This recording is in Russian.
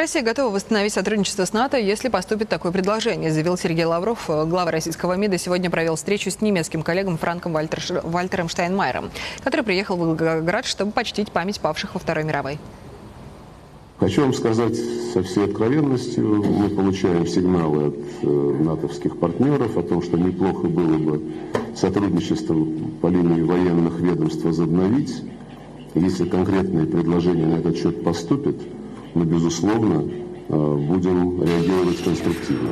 Россия готова восстановить сотрудничество с НАТО, если поступит такое предложение, заявил Сергей Лавров. Глава российского МИДа сегодня провел встречу с немецким коллегом Франком-Вальтером Штайнмайером, который приехал в Волгоград, чтобы почтить память павших во Второй мировой. Хочу вам сказать со всей откровенностью, мы получаем сигналы от натовских партнеров о том, что неплохо было бы сотрудничество по линии военных ведомств возобновить. Если конкретные предложения на этот счет поступят, мы, безусловно, будем реагировать конструктивно.